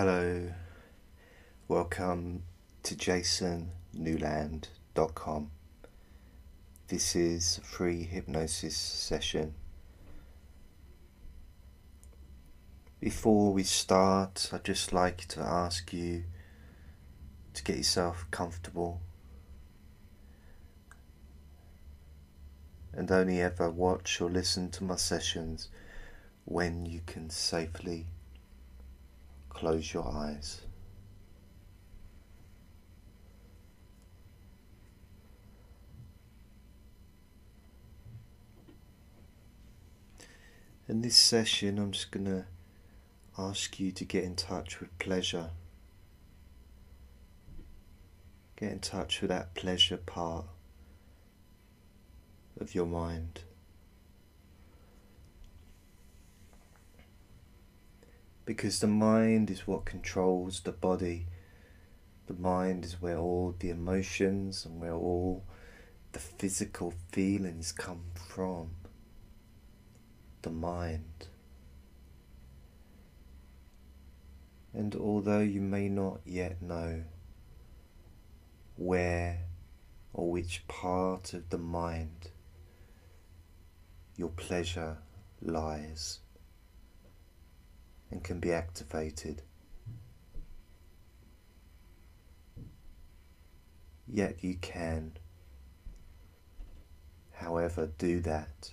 Hello, welcome to JasonNewland.com. This is a free hypnosis session. Before we start, I'd just like to ask you to get yourself comfortable and only ever watch or listen to my sessions when you can safely close your eyes. In this session, I'm just going to ask you to get in touch with pleasure. Get in touch with that pleasure part of your mind. Because the mind is what controls the body. The mind is where all the emotions and where all the physical feelings come from. The mind. And although you may not yet know where or which part of the mind your pleasure lies and can be activated, yet you can, however, do that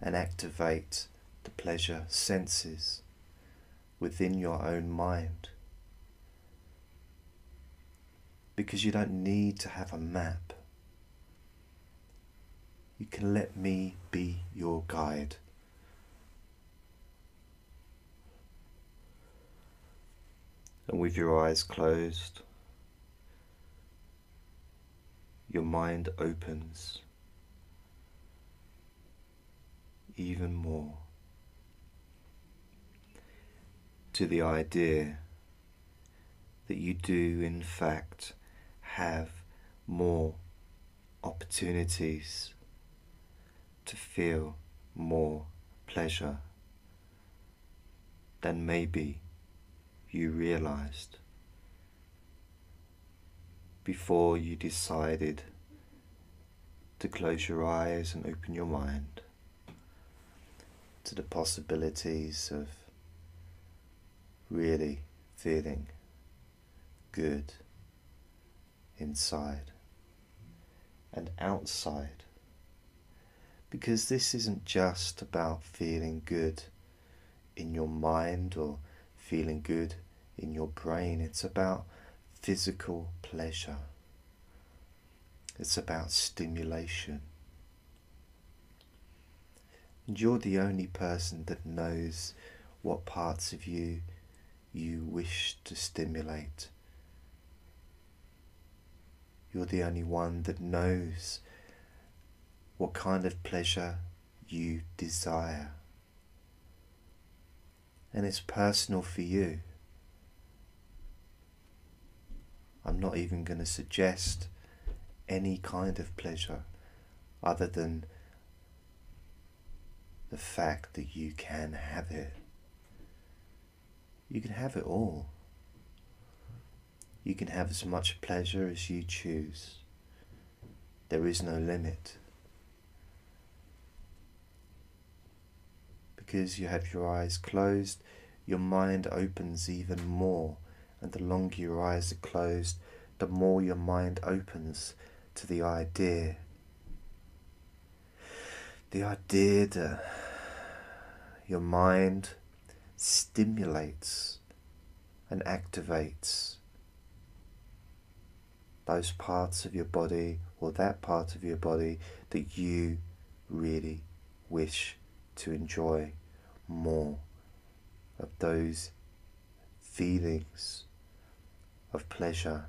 and activate the pleasure senses within your own mind, because you don't need to have a map. You can let me be your guide. And with your eyes closed, your mind opens even more to the idea that you do, in fact, have more opportunities to feel more pleasure than maybe you realized before you decided to close your eyes and open your mind to the possibilities of really feeling good inside and outside. Because this isn't just about feeling good in your mind or feeling good in your brain. It's about physical pleasure. It's about stimulation. And you're the only person that knows what parts of you wish to stimulate. You're the only one that knows what kind of pleasure you desire. And it's personal for you. I'm not even going to suggest any kind of pleasure other than the fact that you can have it. You can have it all. You can have as much pleasure as you choose. There is no limit. Because you have your eyes closed, your mind opens even more, and the longer your eyes are closed, the more your mind opens to the idea. The idea that your mind stimulates and activates those parts of your body, or that part of your body that you really wish to enjoy more of, those feelings of pleasure.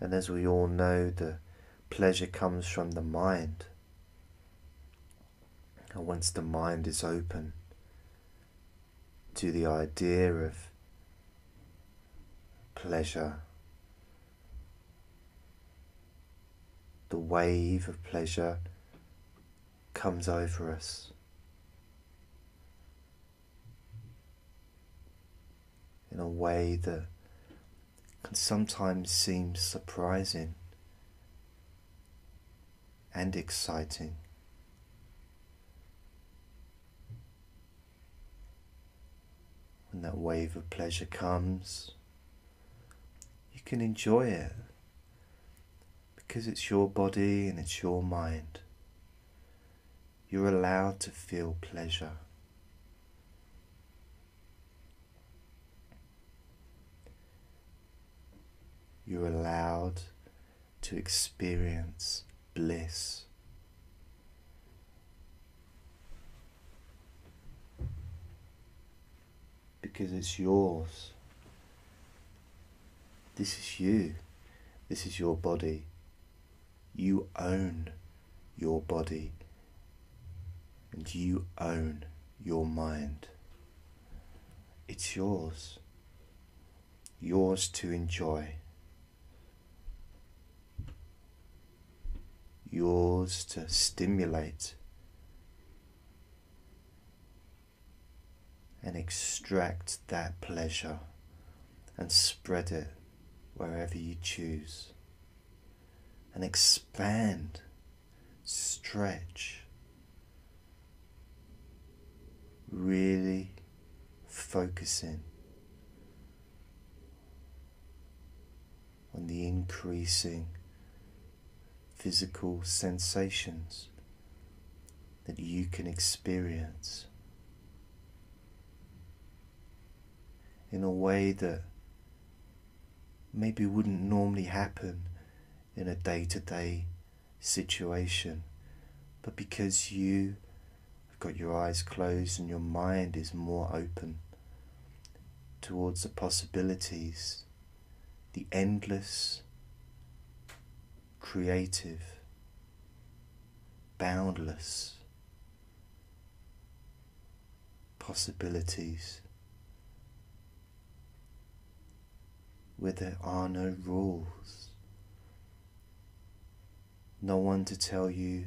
And as we all know, the pleasure comes from the mind. And once the mind is open to the idea of pleasure, the wave of pleasure comes over us way that can sometimes seem surprising and exciting. When that wave of pleasure comes, you can enjoy it because it's your body and it's your mind. You're allowed to feel pleasure. You're allowed to experience bliss. Because it's yours. This is you. This is your body. You own your body. And you own your mind. It's yours. Yours to enjoy. Yours to stimulate and extract that pleasure and spread it wherever you choose, and expand, stretch, really focusing on the increasing physical sensations that you can experience in a way that maybe wouldn't normally happen in a day-to-day situation, but because you have got your eyes closed and your mind is more open towards the possibilities, the endless, creative, boundless possibilities where there are no rules, no one to tell you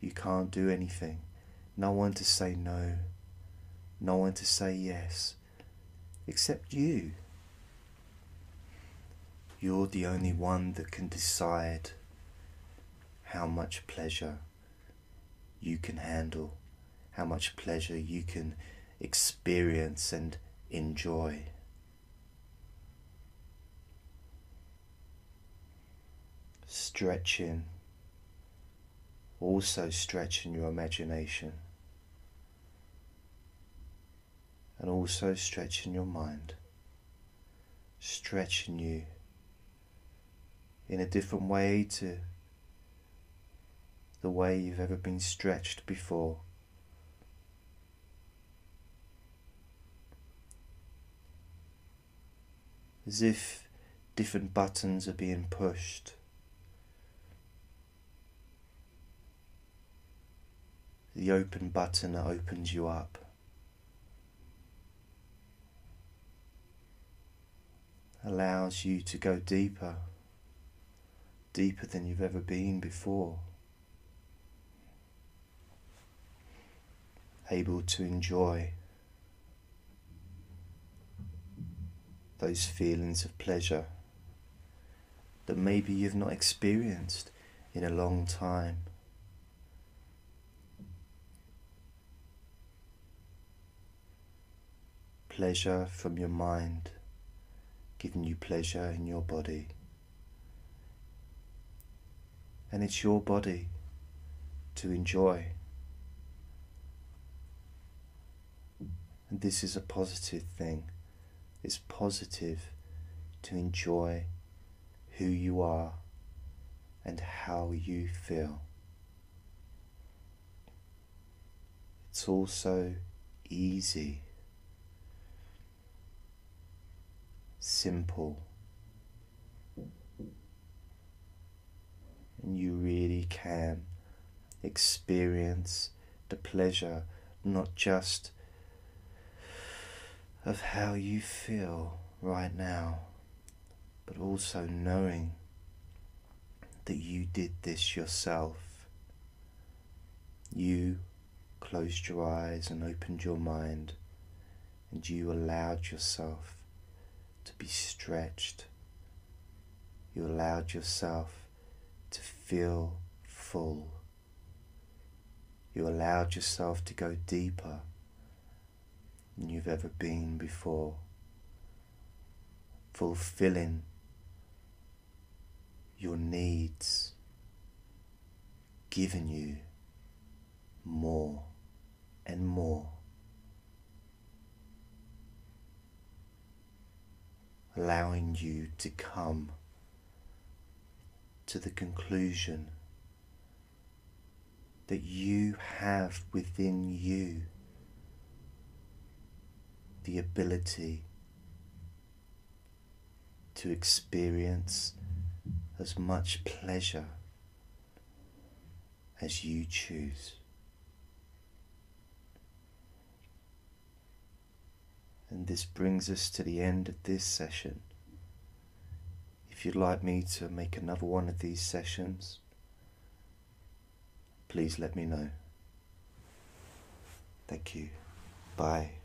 you can't do anything, no one to say no, no one to say yes, except you. You're the only one that can decide how much pleasure you can handle, how much pleasure you can experience and enjoy. Stretching, also stretching your imagination and also stretching your mind, stretching you in a different way to the way you've ever been stretched before. As if different buttons are being pushed. The open button that opens you up. Allows you to go deeper. Deeper than you've ever been before. Able to enjoy those feelings of pleasure that maybe you've not experienced in a long time. Pleasure from your mind, giving you pleasure in your body. And it's your body to enjoy. And this is a positive thing. It's positive to enjoy who you are and how you feel. It's also easy, simple. And you really can experience the pleasure, not just of how you feel right now, but also knowing that you did this yourself. You closed your eyes and opened your mind, and you allowed yourself to be stretched. You allowed yourself to feel full. You allowed yourself to go deeper than you've ever been before, fulfilling your needs, giving you more and more. Allowing you to come to the conclusion that you have within you the ability to experience as much pleasure as you choose. And this brings us to the end of this session. If you'd like me to make another one of these sessions, please let me know. Thank you. Bye.